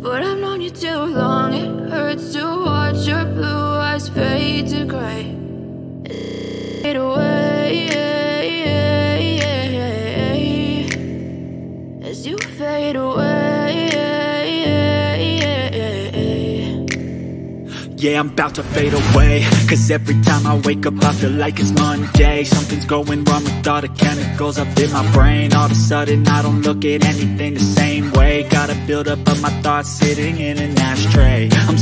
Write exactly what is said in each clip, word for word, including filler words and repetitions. But I've known you too long, it hurts to watch your blue eyes fade to gray. Fade away, as you fade away. Yeah, I'm about to fade away, cause every time I wake up I feel like it's Monday. Something's going wrong with all the chemicals up in my brain. All of a sudden I don't look at anything the same way. Gotta build up of my thoughts sitting in an ashtray. I'm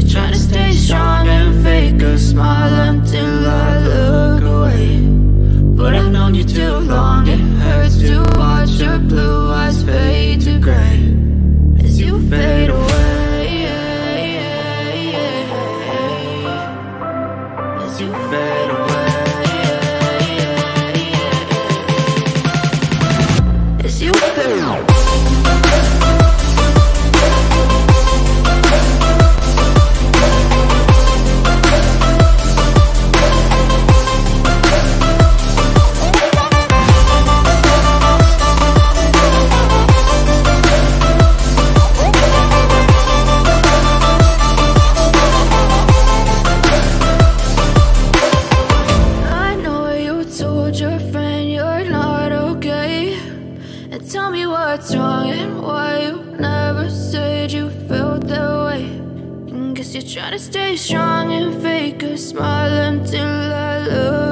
You're trying to stay strong and fake a smile until I look.